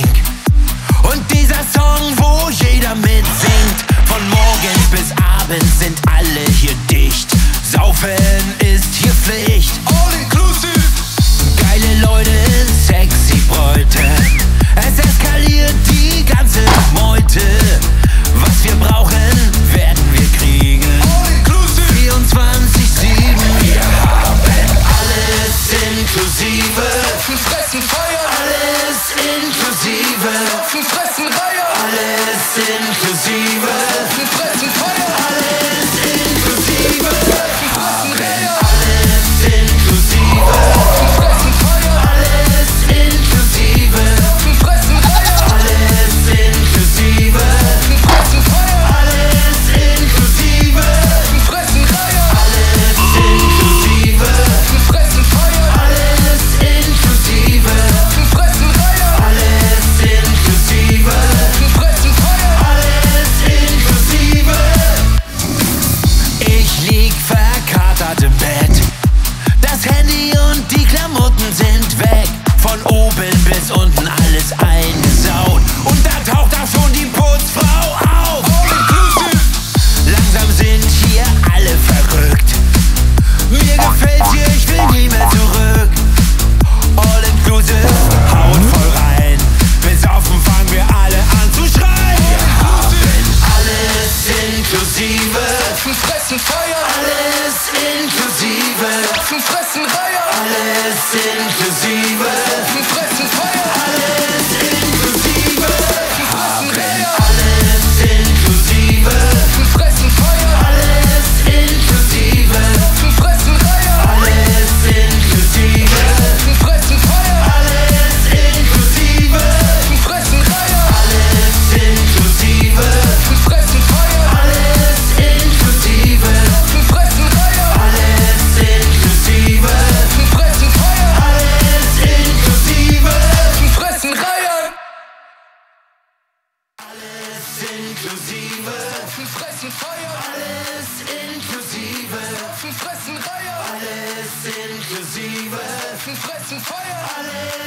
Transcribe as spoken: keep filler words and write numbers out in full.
Link. Und dieser Song, wo jeder mitsingt. Von morgens bis abends sind alle hier dicht. Saufen ist hier Pflicht. All inclusive. Geile Leute, sexy Bräute. Es eskaliert die ganze Meute. Was wir brauchen, werden wir kriegen. All inclusive. vierundzwanzig sieben. Wir haben alles inklusive. Saufen, fressen, feiern. Alles inklusive. Saufen, fressen, feiern. Alles inklusive. Saufen, fressen, feiern. Alles inklusive. Saufen, fressen, feiern. Alles inklusive. Saufen, fressen, feiern. Alles inklusive. Saufen, fressen, feiern. Alles inklusive. Saufen, fressen, feiern. Alles inklusive. Saufen, fressen, feiern. Alles inklusive. Saufen, fressen, feiern. Alles inklusive. Saufen, fressen, feiern. Alles inklusive. Saufen, fressen, feiern. Alles inklusive. Ich lieg verkatert im Bett. Das Handy und die Klamotten sind weg. Von oben bis unten alles eingesaut. Und da taucht auch schon die Putzfrau auf. Langsam sind hier alle verrückt. Mir gefällt's hier, ich will nie mehr zurück. All inclusive, haut voll rein. Besoffen fangen wir alle an zu schreien. Wir haben alles inklusive. Saufen, fressen, feiern. Alles inklusive. Saufen, fressen, feiern. Alles inklusive. Saufen, fressen, feiern. Alles inklusive. Saufen, fressen, feiern. Alles inklusive. Saufen, fressen, feiern. Alles inklusive. Saufen, fressen, feiern. Alles inklusive. Saufen, fressen, feiern. Alles inklusive. Saufen, fressen, feiern. Alles inklusive. Saufen, fressen, feiern. Alles inklusive. Saufen, fressen, feiern. Alles inklusive. Saufen, fressen, feiern. Alles inklusive. Saufen, fressen, feiern. Alles inklusive. Saufen, fressen, feiern. Alles inklusive. Saufen, fressen, feiern. Alles inklusive. Saufen, fressen, feiern. Alles